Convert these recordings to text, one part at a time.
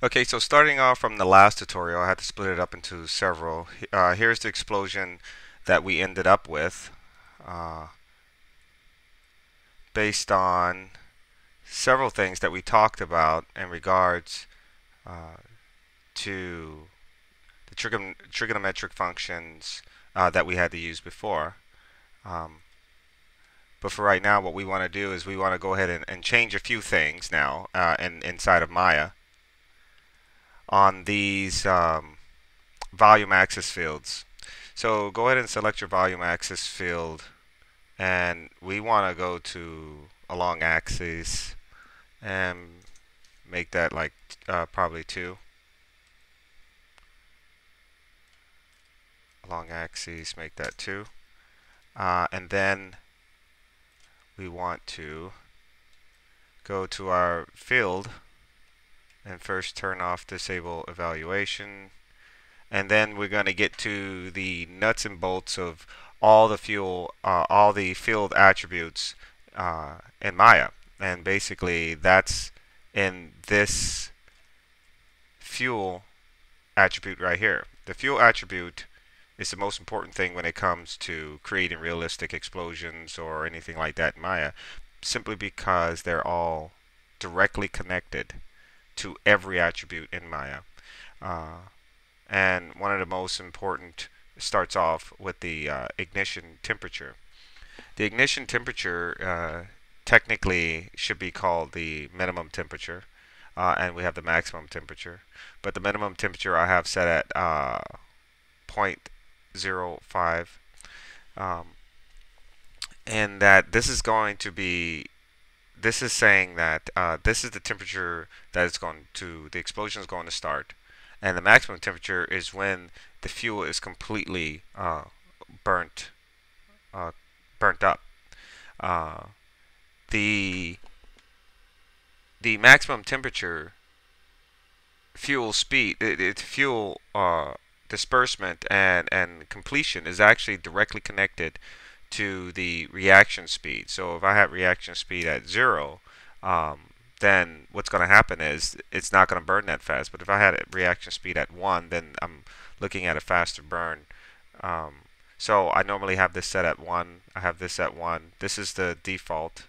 Okay, so starting off from the last tutorial, I had to split it up into several. Here's the explosion that we ended up with based on several things that we talked about in regards to the trigonometric functions that we had to use before. But for right now, what we want to do is we want to go ahead and change a few things now inside of Maya on these volume axis fields. So go ahead and select your volume axis field, and we want to go to along axis and make that like probably 2. Along axis, make that 2. And then we want to go to our field and first turn off disable evaluation, and then we're going to get to the nuts and bolts of all the field attributes in Maya, and basically that's in this fuel attribute right here. The fuel attribute is the most important thing when it comes to creating realistic explosions or anything like that in Maya, simply because they're all directly connected to every attribute in Maya. And one of the most important starts off with the ignition temperature. The ignition temperature technically should be called the minimum temperature, and we have the maximum temperature, but the minimum temperature I have set at 0.05, and that this is going to be, this is saying that this is the temperature that is going to, the explosion is going to start, and the maximum temperature is when the fuel is completely burnt up. The maximum temperature fuel speed, fuel disbursement and completion is actually directly connected to the reaction speed. So if I have reaction speed at 0, then what's going to happen is it's not going to burn that fast. But if I had a reaction speed at 1, then I'm looking at a faster burn. So I normally have this set at 1. I have this at 1. This is the default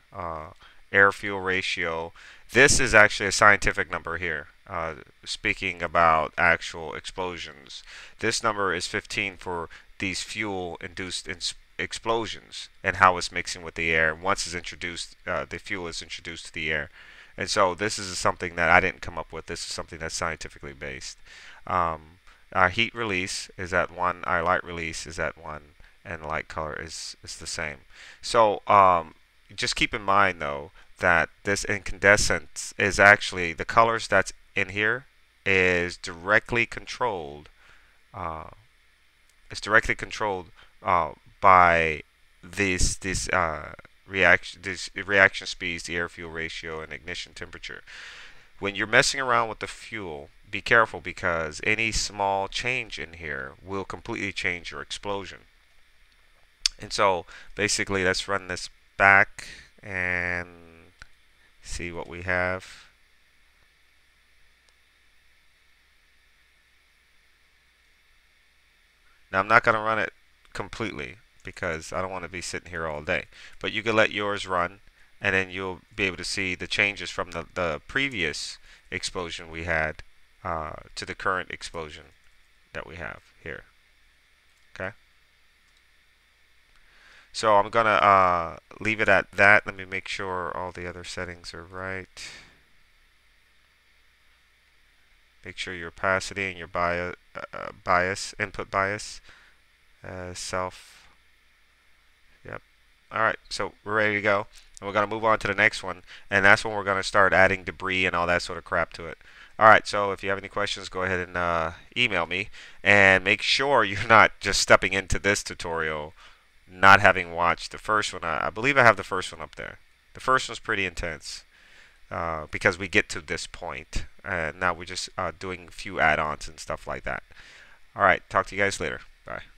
air-fuel ratio. This is actually a scientific number here, speaking about actual explosions. This number is 15 for these fuel-induced explosions and how it's mixing with the air. Once it's introduced, the fuel is introduced to the air. And so this is something that I didn't come up with. This is something that's scientifically based. Our heat release is at 1, our light release is at 1, and light color is the same. So just keep in mind though that this incandescent is actually, the colors that's in here is directly controlled. It's directly controlled by these reaction speeds, the air-fuel ratio, and ignition temperature. When you're messing around with the fuel, be careful, because any small change in here will completely change your explosion. And so basically, let's run this back and see what we have. Now I'm not going to run it completely because I don't want to be sitting here all day, but you can let yours run, and then you'll be able to see the changes from the previous explosion we had to the current explosion that we have here. Okay, so I'm gonna leave it at that. Let me make sure all the other settings are right. Make sure your opacity and your bias, input bias, self. Yep. All right, so we're ready to go, and we're going to move on to the next one, and that's when we're going to start adding debris and all that sort of crap to it. All right, so if you have any questions, go ahead and email me, and make sure you're not just stepping into this tutorial not having watched the first one. I believe I have the first one up there. The first one's pretty intense because we get to this point, and now we're just doing a few add-ons and stuff like that. All right, talk to you guys later. Bye.